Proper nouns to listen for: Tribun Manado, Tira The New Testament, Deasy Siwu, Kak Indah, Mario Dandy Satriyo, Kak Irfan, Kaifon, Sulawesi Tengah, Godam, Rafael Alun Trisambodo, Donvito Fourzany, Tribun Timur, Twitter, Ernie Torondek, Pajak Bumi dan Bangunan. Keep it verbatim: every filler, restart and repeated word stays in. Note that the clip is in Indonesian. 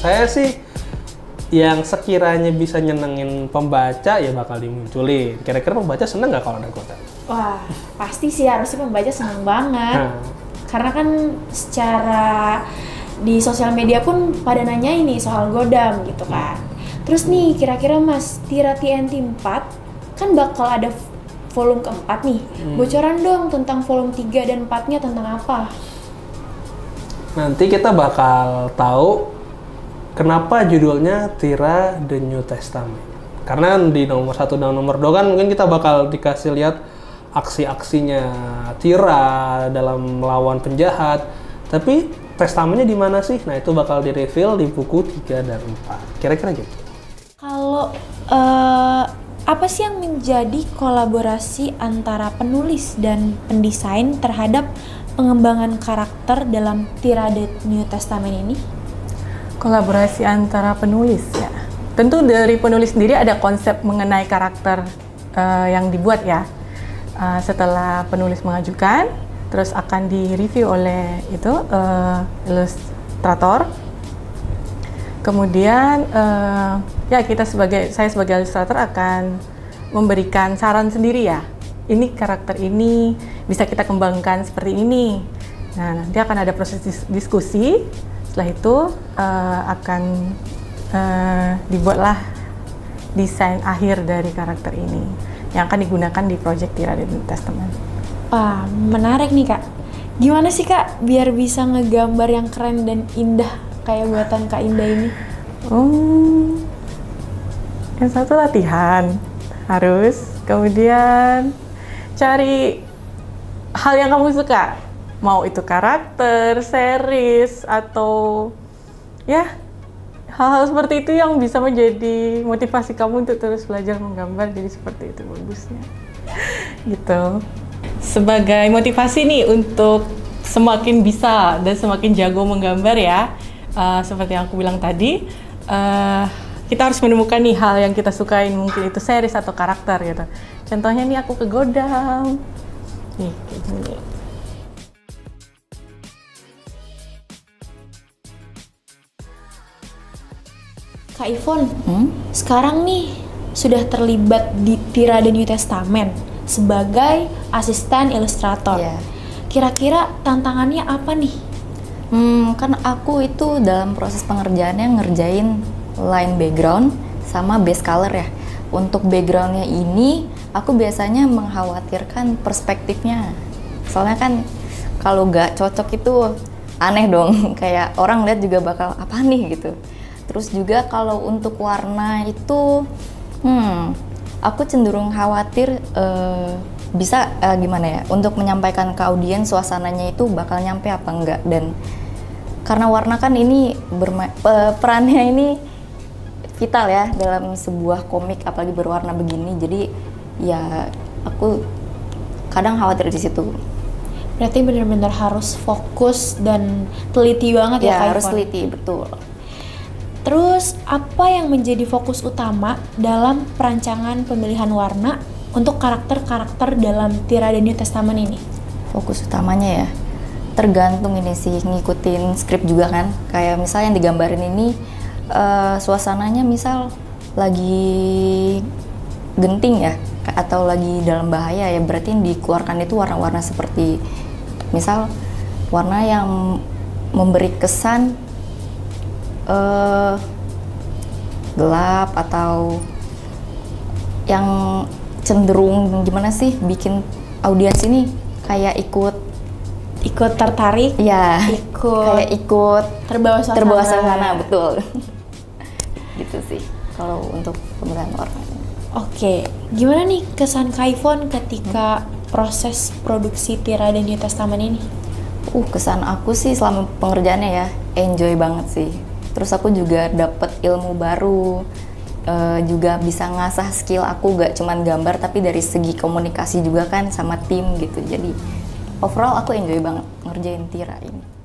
saya sih yang sekiranya bisa nyenengin pembaca ya bakal dimunculin. Kira-kira pembaca seneng nggak kalau ada konten? Wah, pasti sih, harusnya pembaca seneng banget. Nah. Karena kan secara di sosial media pun pada nanya ini soal Godam gitu kan. Terus nih kira-kira Mas, Tira T N T empat kan bakal ada volume keempat nih. Hmm. Bocoran dong tentang volume tiga dan empatnya tentang apa? Nanti kita bakal tahu kenapa judulnya Tira The New Testament. Karena di nomor satu dan nomor dua kan mungkin kita bakal dikasih lihat aksi-aksinya Tira dalam melawan penjahat. Tapi testamennya di mana sih? Nah, itu bakal di-reveal di buku tiga dan empat. Kira-kira gitu. Kalau uh, apa sih yang menjadi kolaborasi antara penulis dan pendesain terhadap pengembangan karakter dalam Tira The New Testament ini? Kolaborasi antara penulis ya, tentu dari penulis sendiri ada konsep mengenai karakter uh, yang dibuat ya. Uh, setelah penulis mengajukan, terus akan direview oleh itu uh, ilustrator. Kemudian uh, ya kita sebagai saya sebagai ilustrator akan memberikan saran sendiri ya. Ini karakter ini bisa kita kembangkan seperti ini. Nah, nanti akan ada proses dis diskusi. Setelah itu uh, akan uh, dibuatlah desain akhir dari karakter ini yang akan digunakan di project Tira The New Testament. Wah, menarik nih Kak. Gimana sih Kak biar bisa ngegambar yang keren dan indah kayak buatan Kak Indah ini? Hmm, yang satu latihan harus, kemudian cari hal yang kamu suka. Mau itu karakter, series, atau ya hal-hal seperti itu yang bisa menjadi motivasi kamu untuk terus belajar menggambar, jadi seperti itu bagusnya gitu. Sebagai motivasi nih untuk semakin bisa dan semakin jago menggambar ya, uh, seperti yang aku bilang tadi, uh, kita harus menemukan nih hal yang kita sukain, mungkin itu series atau karakter gitu. Contohnya nih aku ke Godam nih kayak gini. Kak Irfan, hmm? sekarang nih sudah terlibat di Tira The New Testament sebagai asisten ilustrator. Yeah. Kira-kira tantangannya apa nih? Hmm, kan aku itu dalam proses pengerjaannya ngerjain line background sama base color ya. Untuk backgroundnya ini, aku biasanya mengkhawatirkan perspektifnya. Soalnya kan kalau nggak cocok itu aneh dong, kayak orang lihat juga bakal apa nih gitu. Terus juga kalau untuk warna itu, hmm, aku cenderung khawatir uh, bisa uh, gimana ya, untuk menyampaikan ke audiens suasananya itu bakal nyampe apa enggak. Dan karena warna kan ini, berma uh, perannya ini vital ya dalam sebuah komik, apalagi berwarna begini, jadi ya aku kadang khawatir di situ. Berarti benar-benar harus fokus dan teliti banget ya, ya Kaifon? Harus teliti, betul. Terus, apa yang menjadi fokus utama dalam perancangan pemilihan warna untuk karakter-karakter dalam Tira The New Testament ini? Fokus utamanya ya, tergantung ini sih, ngikutin skrip juga kan. Kayak misal yang digambarin ini, uh, suasananya misal lagi genting ya, atau lagi dalam bahaya ya, berarti dikeluarkan itu warna-warna seperti, misal warna yang memberi kesan Uh, gelap atau yang cenderung gimana sih bikin audiens ini kayak ikut ikut tertarik ya, ikut kayak ikut terbawa suasana, terbawa suasana betul. Gitu sih kalau untuk pemilihan warna. Oke, gimana nih kesan Kaifon ketika hmm? proses produksi Tira The New Testament ini? Uh kesan aku sih selama pengerjaannya ya enjoy banget sih. Terus aku juga dapet ilmu baru, uh, juga bisa ngasah skill aku, gak cuman gambar tapi dari segi komunikasi juga kan sama tim gitu. Jadi overall aku enjoy banget ngerjain Tira ini.